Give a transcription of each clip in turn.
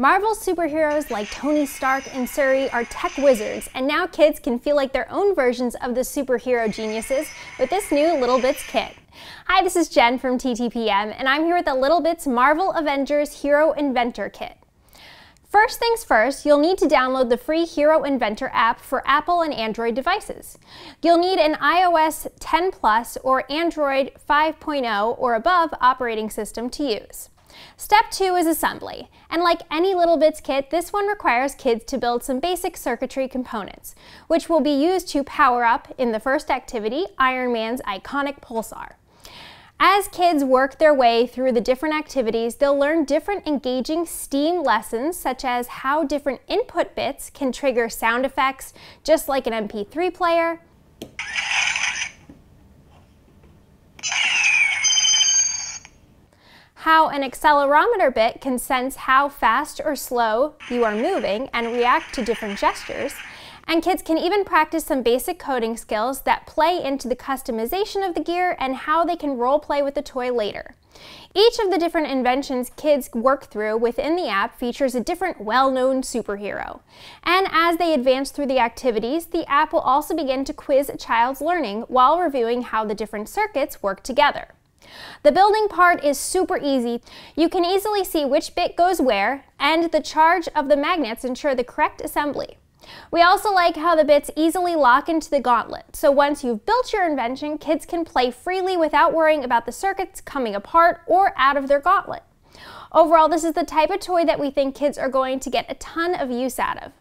Marvel superheroes like Tony Stark and Shuri are tech wizards, and now kids can feel like their own versions of the superhero geniuses with this new LittleBits kit. Hi, this is Jen from TTPM, and I'm here with the LittleBits Marvel Avengers Hero Inventor kit. First things first, you'll need to download the free Hero Inventor app for Apple and Android devices. You'll need an iOS 10 Plus or Android 5.0 or above operating system to use. Step 2 is assembly, and like any LittleBits kit, this one requires kids to build some basic circuitry components, which will be used to power up, in the first activity, Iron Man's iconic pulsar. As kids work their way through the different activities, they'll learn different engaging STEAM lessons, such as how different input bits can trigger sound effects, just like an MP3 player, how an accelerometer bit can sense how fast or slow you are moving and react to different gestures, and kids can even practice some basic coding skills that play into the customization of the gear and how they can role play with the toy later. Each of the different inventions kids work through within the app features a different well-known superhero. And as they advance through the activities, the app will also begin to quiz a child's learning while reviewing how the different circuits work together. The building part is super easy. You can easily see which bit goes where, and the charge of the magnets ensure the correct assembly. We also like how the bits easily lock into the gauntlet, so once you've built your invention, kids can play freely without worrying about the circuits coming apart or out of their gauntlet. Overall, this is the type of toy that we think kids are going to get a ton of use out of.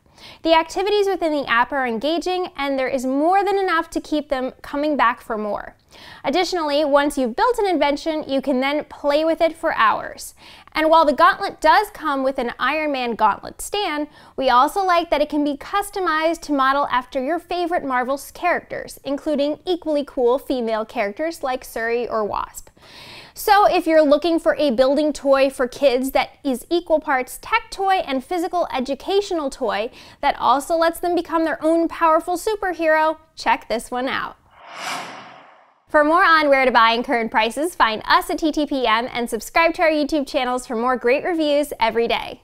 The activities within the app are engaging, and there is more than enough to keep them coming back for more. Additionally, once you've built an invention, you can then play with it for hours. And while the gauntlet does come with an Iron Man gauntlet stand, we also like that it can be customized to model after your favorite Marvel characters, including equally cool female characters like Shuri or Wasp. So if you're looking for a building toy for kids that is equal parts tech toy and physical educational toy that also lets them become their own powerful superhero, check this one out. For more on where to buy and current prices, find us at TTPM and subscribe to our YouTube channels for more great reviews every day.